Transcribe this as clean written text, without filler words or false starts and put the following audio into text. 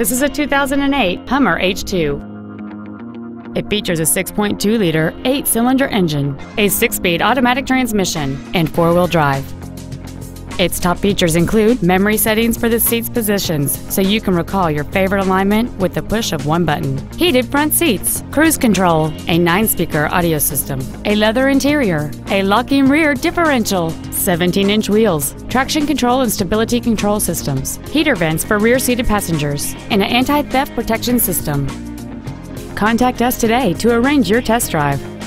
This is a 2008 Hummer H2. It features a 6.2-liter, 8-cylinder engine, a 6-speed automatic transmission, and 4-wheel drive. Its top features include memory settings for the seat's positions, so you can recall your favorite alignment with the push of one button, heated front seats, cruise control, a 9-speaker audio system, a leather interior, a locking rear differential, 17-inch wheels, traction control and stability control systems, heater vents for rear-seated passengers, and an anti-theft protection system. Contact us today to arrange your test drive.